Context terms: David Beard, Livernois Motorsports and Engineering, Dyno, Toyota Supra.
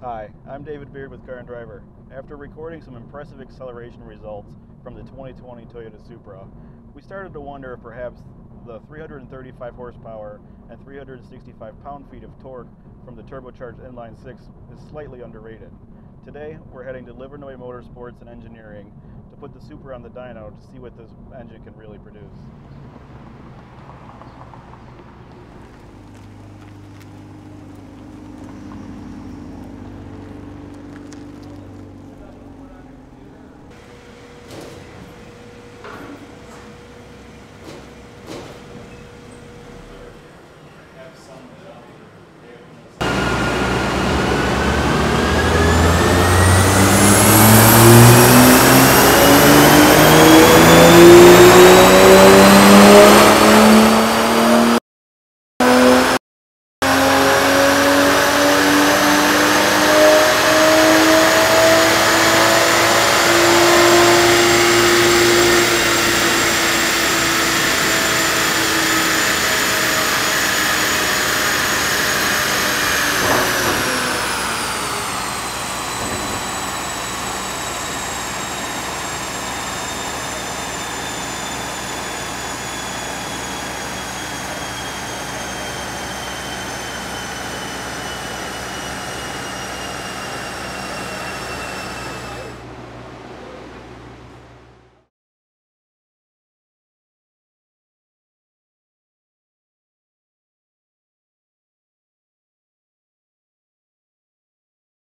Hi, I'm David Beard with Car & Driver. After recording some impressive acceleration results from the 2020 Toyota Supra, we started to wonder if perhaps the 335 horsepower and 365 pound-feet of torque from the turbocharged inline-6 is slightly underrated. Today, we're heading to Livernois Motorsports and Engineering to put the Supra on the dyno to see what this engine can really produce.